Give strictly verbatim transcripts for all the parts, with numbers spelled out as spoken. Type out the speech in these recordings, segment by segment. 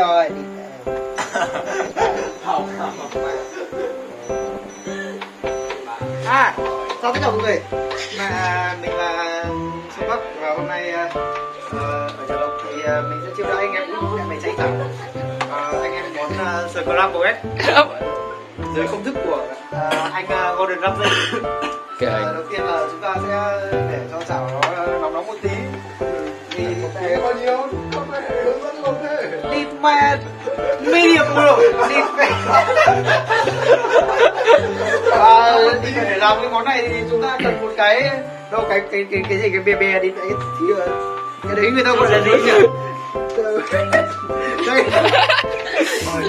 rồi đi. Không, không, không. À, chào tất cả mọi người. Mà mình là Xuân Bắc và hôm nay uh, ở Trường Lộc thì uh, mình sẽ chiêu đãi anh em để mày cháy thẳng. Uh, anh em muốn uh, sờ collab của em dưới công thức của uh, anh uh, Gordon Ramsay. Uh, đầu tiên là chúng ta sẽ để cho chảo nó nóng nóng một tí. Thì thế bao nhiêu? Không thể hướng dẫn không thể. Đi mẹ medium bro. Đi mẹ. Và để làm cái món này thì chúng ta cần một cái đâu cái cái cái cái gì cái bè bè đi đấy thì cái đấy người ta gọi là gì nhỉ? Đây. Rồi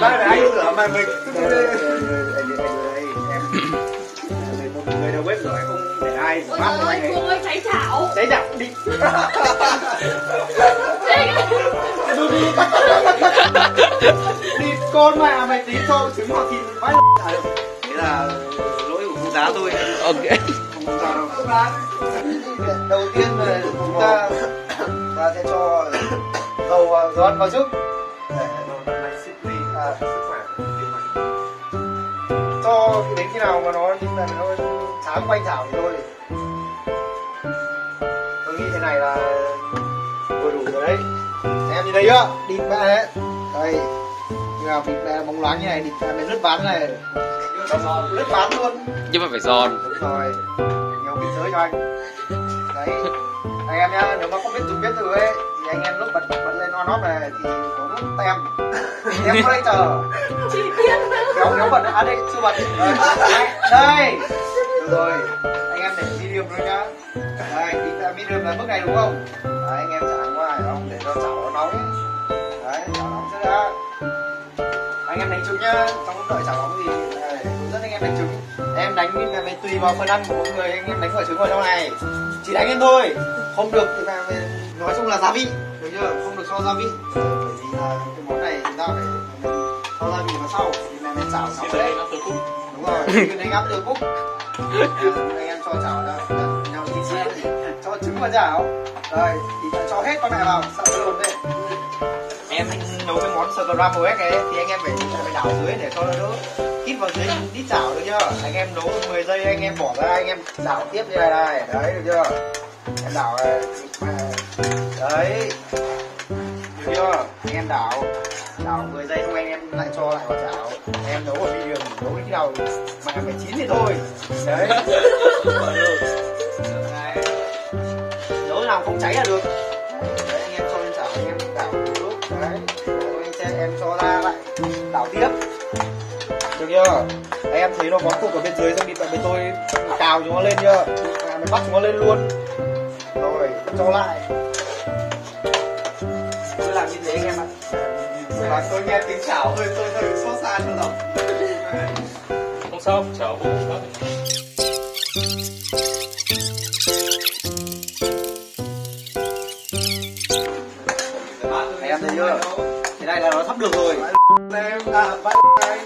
ba để anh rửa mày mình. Người đầu bếp rồi không để ai ôi mát ơi, Phương ơi, cháy chảo cháy chảo đi đi con mà mày tí cho trứng vào thịt vãi à, thế là lỗi của Phương Giá thôi. Ok không sao đâu. Đầu tiên là chúng ta ta sẽ cho dầu giòn vào trước để nó lấy sức đi à sức khỏe cho đến khi nào mà nó là nó sáng quanh chảo thì thôi. Tôi nghĩ thế này là vừa đủ rồi đấy. Xem như đây chưa? Địt mẹ đấy. Đây. Như nào vịt mẹ bóng loáng như này, địt mẹ lướt ván này. Lướt ván luôn. Nhưng mà phải giòn. Đúng rồi. Nhiều vị giới cho anh. Đấy. Anh em nhá, nếu mà không biết dùng biết từ ấy thì anh em lúc bật bật lên on off này thì có nút tem. Tem đây chờ. Chỉ biết. Kéo kéo bật à đây chưa bật. Đây. Đây. Rồi, anh em để medium thôi nhá. Đây, chúng ta medium là mức này đúng không? Đấy, anh em chả ngoài không để cho chảo nó nóng. Đấy, chảo nóng sẽ đã. Anh em đánh trứng nhá. Trong lúc đợi chảo nóng thì hướng dẫn anh em đánh trứng. Em đánh mình là mình tùy vào phần ăn của mỗi người, anh em đánh vào trứng vào trong này. Chỉ đánh em thôi. Không được thì là nói chung là gia vị, được chưa? Không được cho gia vị. Bởi vì là cái món này chúng ta phải cho gia vị vào sau. Thì này mình chảo nóng rồi đấy. Đúng rồi, mình đánh áp từ cúc. À, anh em cho chảo ra nhau tí xíu cho trứng vào chảo rồi thì cho hết con mẹ vào sợ nó lồn đấy. Em nấu cái món sờ ram của ấy thì anh em phải, phải đảo dưới để cho nó đỡ ít vào dưới ít chảo được chưa. Anh em nấu mười giây anh em bỏ ra anh em đảo tiếp như này này đấy được chưa. Em đảo đấy được chưa. Anh em đảo đảo mười giây xong anh em lại cho lại vào chảo. Em nấu ở medium nấu khi nào mà phải chín thì thôi đấy. Nấu nào không cháy là được đấy. Anh em cho lên chảo anh em đảo lúc đấy anh em cho ra lại đảo tiếp được chưa. Đấy, em thấy nó món cục ở bên dưới xong đi tại bên tôi cào chúng nó lên chưa à, mình bắt chúng nó lên luôn rồi cho lại tôi làm như thế anh em ạ. Và tôi nghe tiếng chảo hơi tôi hơi xót xa cho lắm. Không sao, chảo vô đó. Em thấy chưa? Thế này là nó sắp được rồi. Em à, bắt em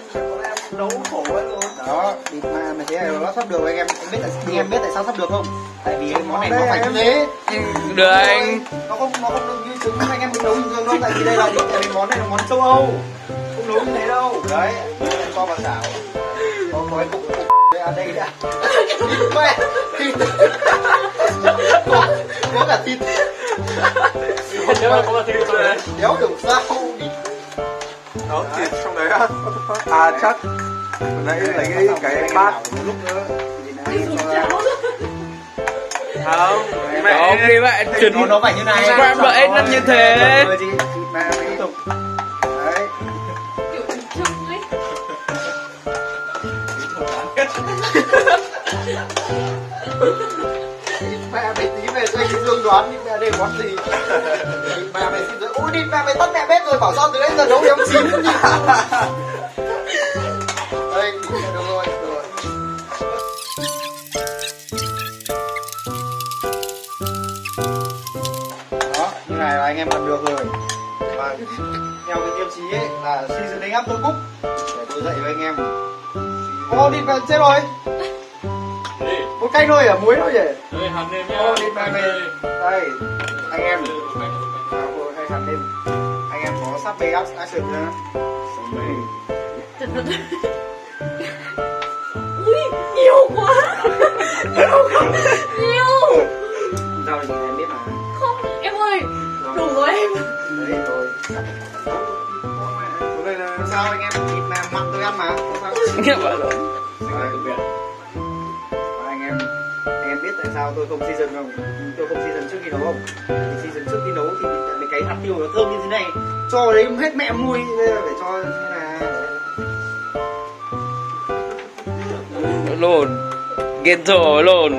nấu khổ hơn rồi. Đó, thì mà mình thấy là nó sắp được rồi anh em. Em biết tại em biết tại sao sắp được không? Tại vì món này nó phải như thế. Được anh. Nó không nó không được như trứng anh em nấu bình thường đâu. Tại vì đây là cái món này là món châu Âu. Không nấu như thế đâu. Đấy, em cho vào chảo. Có có cái cục cục ở đây đã. Mẹ. Có cả thịt. Nếu mà có cả thịt rồi đấy. Đéo kiểu sao đi. Đó, thịt trong đấy á. À chắc nãy lấy cái cái bát lúc nữa. Không, không khi bạn trứng nó phải như này. Em đợi năm như thế. Đấy. Mẹ mày tí về cho anh Dương đoán đi mẹ đây món gì. Mẹ mày xin rồi. Ôi đi mẹ mày tắt mẹ bếp rồi bảo sao từ đấy giờ nấu em chín nhỉ. Đây, được rồi, được rồi. Đó, như này là anh em làm được rồi. Và theo cái tiêu chí ấy là seasoning up tôi cúc. Để tôi dạy với anh em. Ô đi mẹ chết rồi. Một canh thôi à, muối thôi vậy? Đây, hạt nêm nhá. Ô, đi mẹ mày. Đây, anh em. Hay hạt nêm. Anh em có sắp backup acid ha. Ui, nhiều quá. Nhiều quá. Nhiều. Đâu thì em biết mà. Không, em ơi. Đủ rồi em. Đấy rồi. Đây là sao anh em thịt mà mặc tôi ăn mà. Nghe vợ rồi. Anh em anh em biết tại sao tôi không season không? Tôi không season trước khi nấu không? Thì season trước khi nấu thì cái hạt tiêu nó thơm như thế này. Cho đấy hết mẹ mùi phải cho là lồn. Ghetto lồn.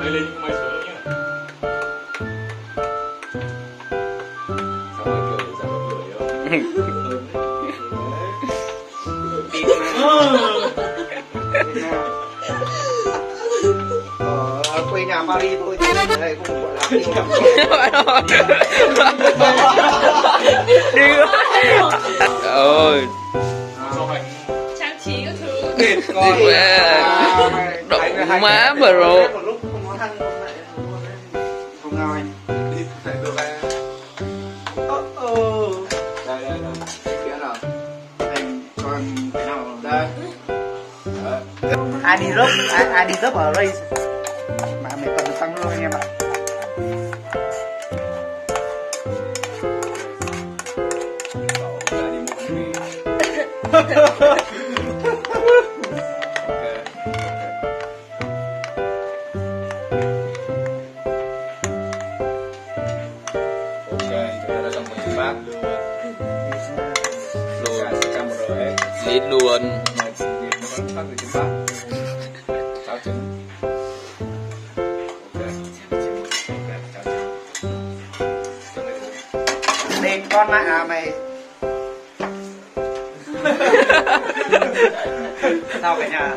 Mày lên mày xuống nhá. Sao mày cười sao mày cười Ở quê nhà Paris thôi thì đây cũng gọi là đi rồi. Trang trí các thứ. Động má mà rồi. Không ngồi. Đi phải từ ba. Đây đây đây. Kia nào. Anh cho anh cái nào đây. Ai đi rớt, ai đi rớt ở đây. Mà mày cần tăng luôn anh em ạ. Đen con lại à mày. Sao cả nhà